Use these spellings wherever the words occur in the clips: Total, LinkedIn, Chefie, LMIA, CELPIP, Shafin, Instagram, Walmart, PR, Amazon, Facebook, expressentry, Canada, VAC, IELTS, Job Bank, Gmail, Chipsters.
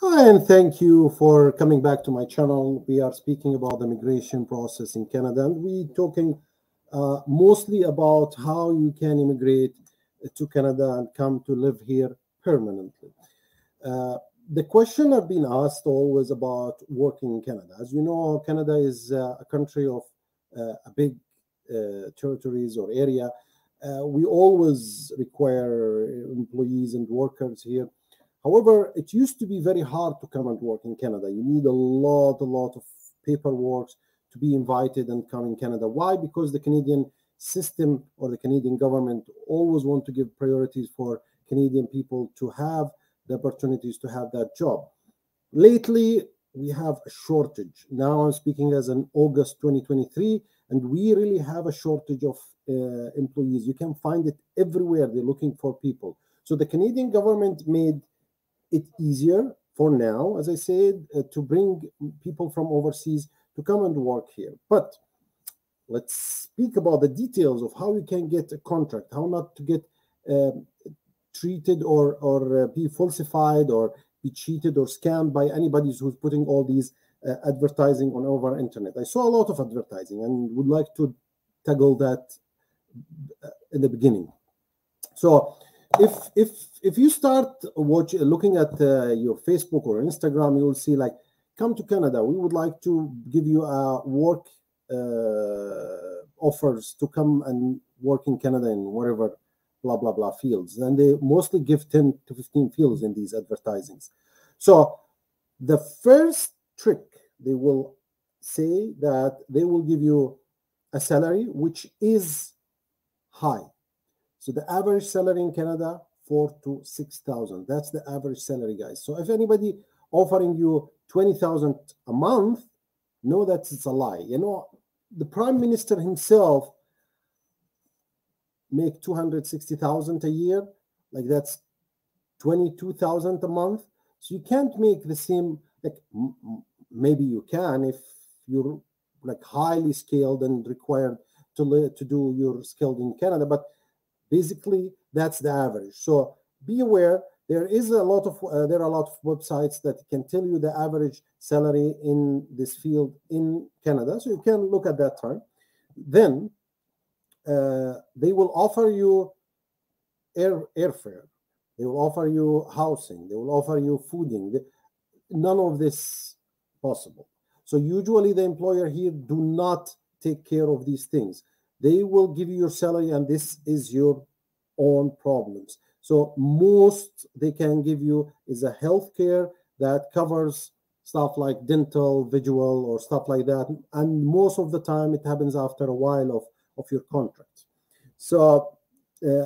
And thank you for coming back to my channel. We are speaking about the immigration process in Canada, and we're talking mostly about how you can immigrate to Canada and come to live here permanently. The question I've been asked always about working in Canada. As you know, Canada is a country of a big territories or area. We always require employees and workers here. However, it used to be very hard to come and work in Canada. You need a lot of paperwork to be invited and come in Canada. Why? Because the Canadian system or the Canadian government always want to give priorities for Canadian people to have the opportunities to have that job. Lately, we have a shortage. Now I'm speaking as in August 2023, and we really have a shortage of employees. You can find it everywhere. They're looking for people. So the Canadian government made it easier for now, as I said, to bring people from overseas to come and work here. But let's speak about the details of how you can get a contract, how not to get treated or be falsified or be cheated or scammed by anybody who's putting all these advertising on over internet. I saw a lot of advertising and would like to tackle that in the beginning. So if you start looking at your Facebook or Instagram, you will see like, come to Canada, we would like to give you work offers to come and work in Canada in whatever blah blah blah fields, and they mostly give 10 to 15 fields in these advertisings. So the first trick, they will say that they will give you a salary which is high. So the average salary in Canada, 4,000 to 6,000. That's the average salary, guys. So if anybody offering you 20,000 a month, know that it's a lie. You know, the Prime Minister himself make 260,000 a year, like that's 22,000 a month. So you can't make the same. Like maybe you can if you're like highly skilled and required to do your skilled in Canada, but basically that's the average. So be aware, there are a lot of websites that can tell you the average salary in this field in Canada. So you can look at that term. Then they will offer you airfare. They will offer you housing. They will offer you fooding. None of this possible. So usually the employer here do not take care of these things. They will give you your salary, and this is your own problems. So most they can give you is a health care that covers stuff like dental, visual, or stuff like that. And most of the time it happens after a while of your contract. So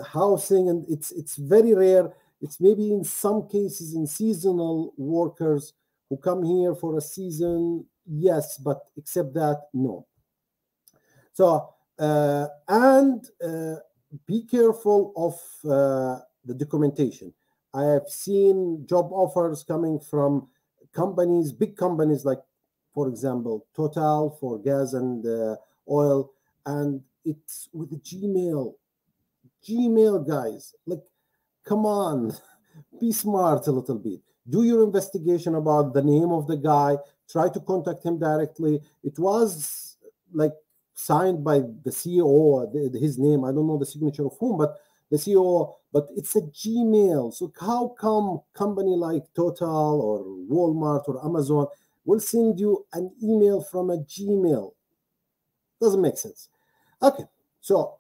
housing, and it's very rare. It's maybe in some cases in seasonal workers who come here for a season, yes, but except that, no. So, be careful of the documentation. I have seen job offers coming from companies, big companies like, for example, Total for gas and oil, and it's with the Gmail. Gmail, guys, like, come on, be smart a little bit. Do your investigation about the name of the guy. Try to contact him directly. It was like signed by the CEO, his name, I don't know the signature of whom, but the CEO, but it's a Gmail. So how come company like Total or Walmart or Amazon will send you an email from a Gmail? Doesn't make sense. Okay, so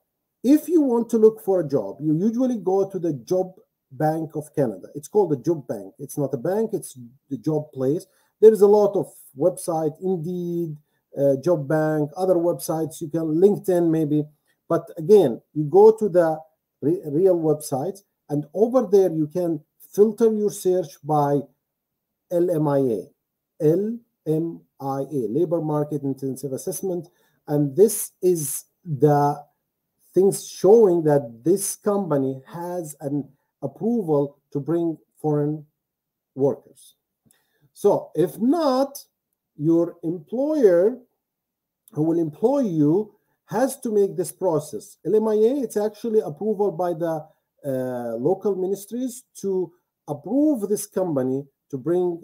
if you want to look for a job, you usually go to the Job Bank of Canada. It's called the Job Bank. It's not a bank, it's the job place. There is a lot of website, Indeed, Job Bank, other websites, you can, LinkedIn maybe. But again, you go to the real websites, and over there you can filter your search by LMIA, Labor Market Intensive Assessment. And this is the things showing that this company has an approval to bring foreign workers. So if not, your employer who will employ you has to make this process. LMIA, it's actually approval by the local ministries to approve this company to bring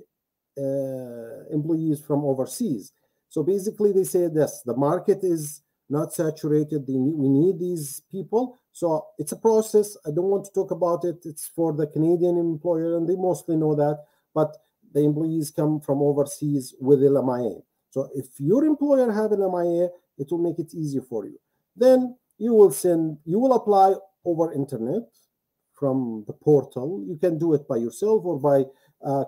employees from overseas. So basically they say this, the market is not saturated, we need these people. So it's a process, I don't want to talk about it, it's for the Canadian employer and they mostly know that, but the employees come from overseas with LMIA. So if your employer have an LMIA, it will make it easier for you. Then you will apply over internet from the portal. You can do it by yourself or by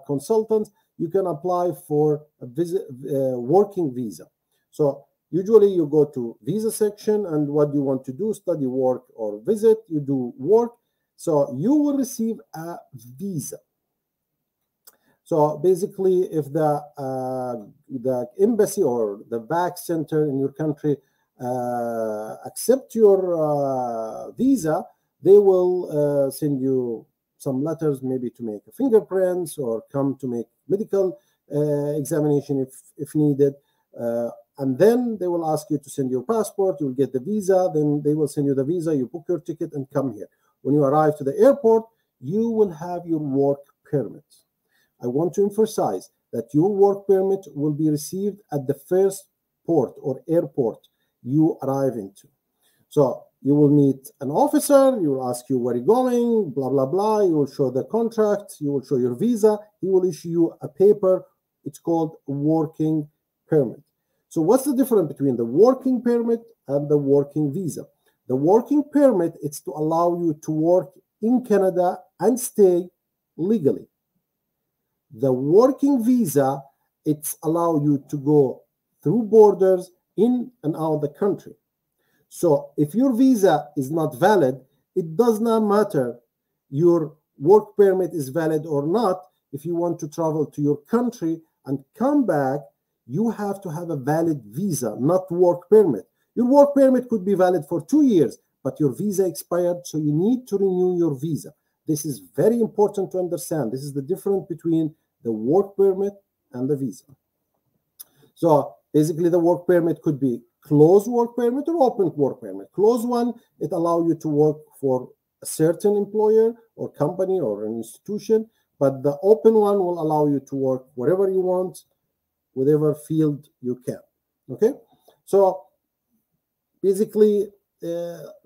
consultants. You can apply for a working visa. So usually you go to visa section and what you want to do, study, work, or visit, you do work. So you will receive a visa. So basically if the embassy or the VAC center in your country accept your visa, they will send you some letters maybe to make fingerprints or come to make medical examination if needed. And then they will ask you to send your passport, you'll get the visa, then they will send you the visa, you book your ticket and come here. When you arrive to the airport, you will have your work permit. I want to emphasize that your work permit will be received at the first port or airport you arrive into. So you will meet an officer, he will ask you where you're going, blah, blah, blah. You will show the contract, you will show your visa, he will issue you a paper. It's called working permit. So what's the difference between the working permit and the working visa? The working permit, it's to allow you to work in Canada and stay legally. The working visa, it's allow you to go through borders in and out of the country. So if your visa is not valid, it does not matter your work permit is valid or not. If you want to travel to your country and come back, you have to have a valid visa, not work permit. Your work permit could be valid for 2 years, but your visa expired, so you need to renew your visa. This is very important to understand. This is the difference between the work permit and the visa. So basically the work permit could be closed work permit or open work permit. Closed one, it allows you to work for a certain employer or company or an institution, but the open one will allow you to work wherever you want, whatever field you can. Okay? So basically,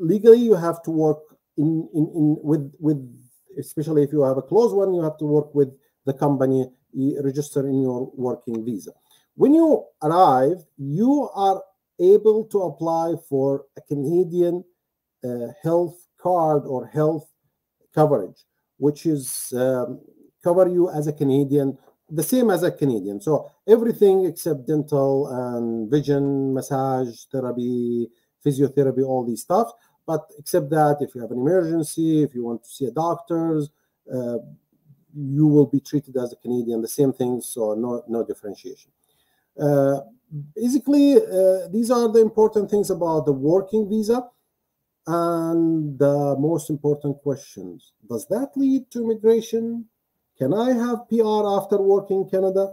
legally you have to work with especially if you have a closed one, you have to work with the company, register in your working visa. When you arrive, you are able to apply for a Canadian health card or health coverage, which is cover you as a Canadian, the same as a Canadian. So everything except dental and vision, massage therapy, physiotherapy, all these stuff. But except that, if you have an emergency, if you want to see a doctor, you will be treated as a Canadian, the same thing, so no differentiation. Basically, these are the important things about the working visa. And the most important questions, does that lead to immigration? Can I have PR after working in Canada?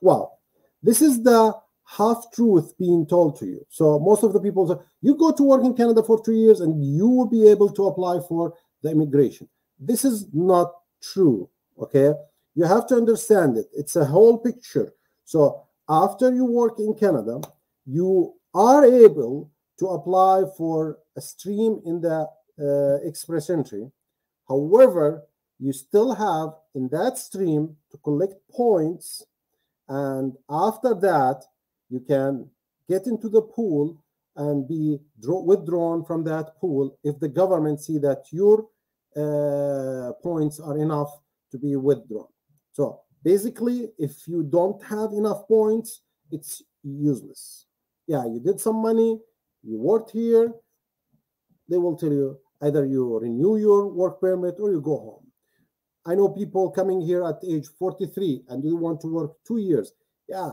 Well, this is the half-truth being told to you. So most of the people say, you go to work in Canada for 2 years and you will be able to apply for the immigration. This is not true, okay? You have to understand it. It's a whole picture. So after you work in Canada, you are able to apply for a stream in the express entry. However, you still have in that stream to collect points, and after that, you can get into the pool and be withdrawn from that pool if the government see that your points are enough to be withdrawn. So basically, if you don't have enough points, it's useless. Yeah, you did some money, you worked here, they will tell you either you renew your work permit or you go home. I know people coming here at age 43 and you want to work 2 years. Yeah,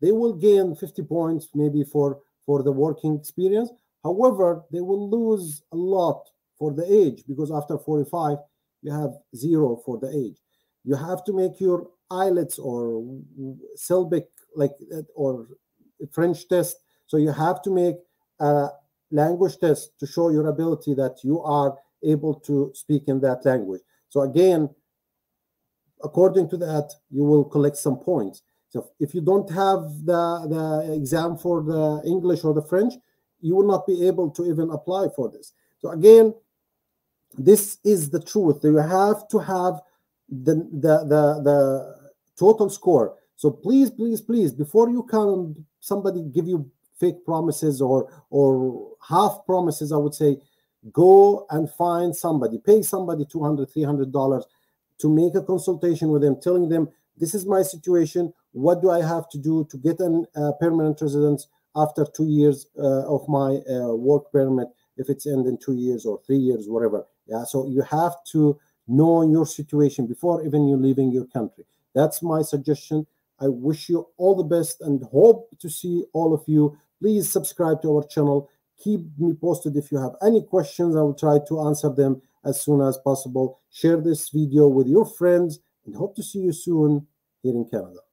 they will gain 50 points maybe for the working experience. However, they will lose a lot for the age because after 45, you have zero for the age. You have to make your IELTS or CELPIP or French test. So you have to make a language test to show your ability that you are able to speak in that language. So again, according to that, you will collect some points. So if you don't have the exam for the English or the French, you will not be able to even apply for this. So again, this is the truth. You have to have the total score. So please, please, please, before you come, somebody give you fake promises or half promises, I would say, go and find somebody, pay somebody $200, $300 to make a consultation with them, telling them, this is my situation, what do I have to do to get a permanent residence after 2 years of my work permit, if it's ended in 2 years or 3 years, whatever. Yeah, so you have to know your situation before even you're leaving your country. That's my suggestion. I wish you all the best and hope to see all of you. Please subscribe to our channel. Keep me posted if you have any questions. I will try to answer them as soon as possible. Share this video with your friends and hope to see you soon here in Canada.